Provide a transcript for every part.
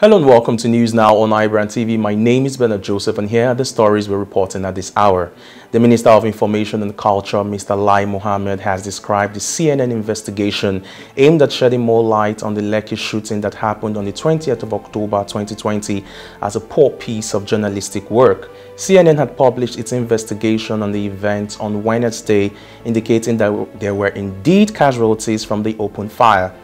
Hello and welcome to News Now on iBrandTV. My name is Bernard Joseph and here are the stories we're reporting at this hour. The Minister of Information and Culture, Mr. Lai Mohammed, has described the CNN investigation aimed at shedding more light on the Lekki shooting that happened on the 20th of October 2020 as a poor piece of journalistic work. CNN had published its investigation on the event on Wednesday, indicating that there were indeed casualties from the open fire.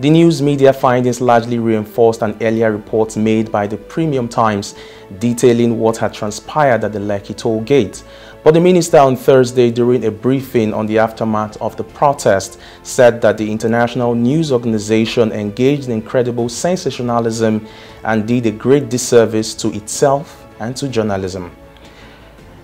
The news media findings largely reinforced an earlier report made by the Premium Times detailing what had transpired at the Lekki Toll Gate. But the minister on Thursday, during a briefing on the aftermath of the protest, said that the international news organization engaged in incredible sensationalism and did a great disservice to itself and to journalism.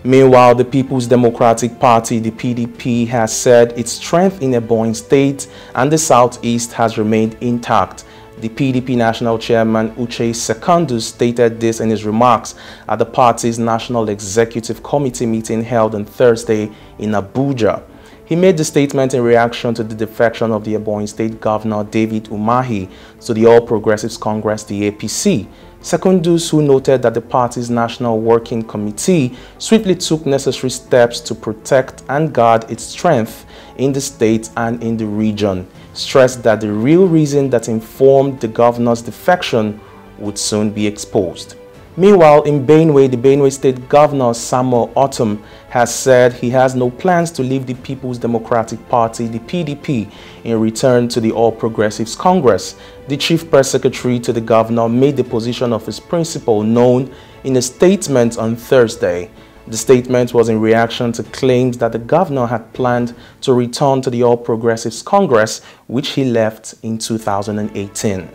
Meanwhile, the People's Democratic Party, the PDP, has said its strength in Ebonyi State and the Southeast has remained intact. The PDP National Chairman Uche Secondus stated this in his remarks at the party's National Executive Committee meeting held on Thursday in Abuja. He made the statement in reaction to the defection of the Ebonyi State Governor David Umahi to the All Progressives Congress, the APC. Secondus, who noted that the party's National Working Committee swiftly took necessary steps to protect and guard its strength in the state and in the region, stressed that the real reason that informed the governor's defection would soon be exposed. Meanwhile, in Benue, the Benue State Governor Samuel Ortom has said he has no plans to leave the People's Democratic Party, the PDP, in return to the All Progressives Congress. The chief press secretary to the governor made the position of his principal known in a statement on Thursday. The statement was in reaction to claims that the governor had planned to return to the All Progressives Congress, which he left in 2018.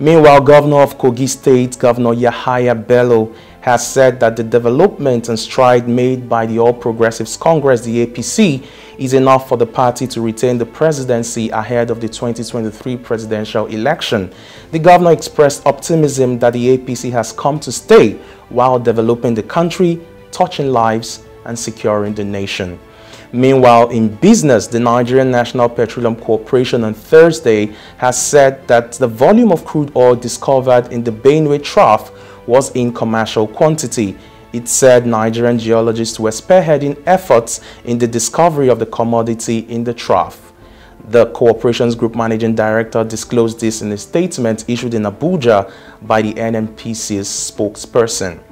Meanwhile, Governor of Kogi State, Governor Yahaya Bello, has said that the development and stride made by the All Progressives Congress, the APC, is enough for the party to retain the presidency ahead of the 2023 presidential election. The governor expressed optimism that the APC has come to stay while developing the country, touching lives, and securing the nation. Meanwhile, in business, the Nigerian National Petroleum Corporation on Thursday has said that the volume of crude oil discovered in the Benue Trough was in commercial quantity. It said Nigerian geologists were spearheading efforts in the discovery of the commodity in the trough. The corporation's group managing director disclosed this in a statement issued in Abuja by the NNPC's spokesperson.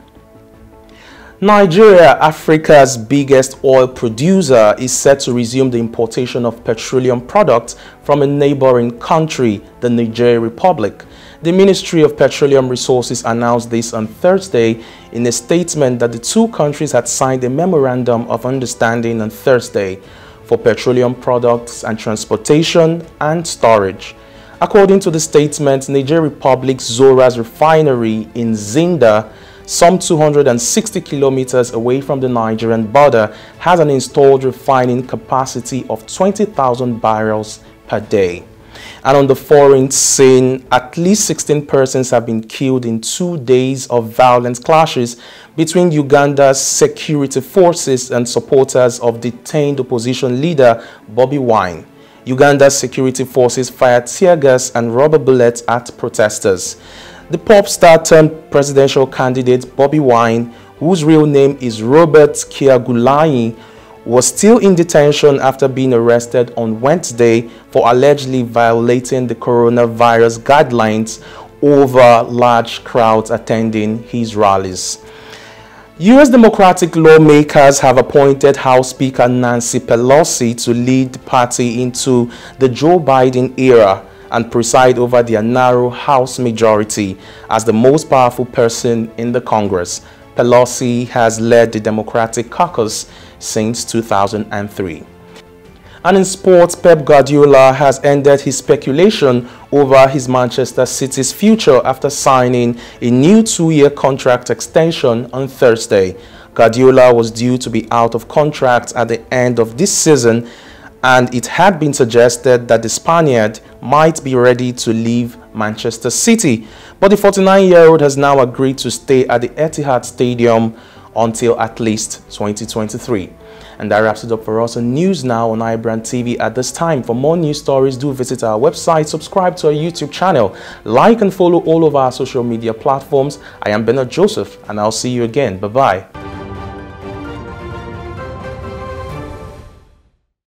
Nigeria, Africa's biggest oil producer, is set to resume the importation of petroleum products from a neighboring country, the Niger Republic. The Ministry of Petroleum Resources announced this on Thursday in a statement that the two countries had signed a memorandum of understanding on Thursday for petroleum products and transportation and storage. According to the statement, Niger Republic's Zora's refinery in Zinder, some 260 kilometers away from the Nigerian border, has an installed refining capacity of 20,000 barrels per day. And on the foreign scene, at least 16 persons have been killed in 2 days of violent clashes between Uganda's security forces and supporters of detained opposition leader Bobi Wine. Uganda's security forces fired tear gas and rubber bullets at protesters. The pop star turned presidential candidate Bobi Wine, whose real name is Robert Kiagulai, was still in detention after being arrested on Wednesday for allegedly violating the coronavirus guidelines over large crowds attending his rallies. U.S. Democratic lawmakers have appointed House Speaker Nancy Pelosi to lead the party into the Joe Biden era and preside over their narrow House majority as the most powerful person in the Congress. Pelosi has led the Democratic caucus since 2003. And in sports, Pep Guardiola has ended his speculation over his Manchester City's future after signing a new 2-year contract extension on Thursday. Guardiola was due to be out of contract at the end of this season, and it had been suggested that the Spaniard might be ready to leave Manchester City. But the 49-year-old has now agreed to stay at the Etihad Stadium until at least 2023. And that wraps it up for us on News Now on iBrandTV at this time. For more news stories, do visit our website, subscribe to our YouTube channel, like and follow all of our social media platforms. I am Bernard Joseph, and I'll see you again. Bye-bye.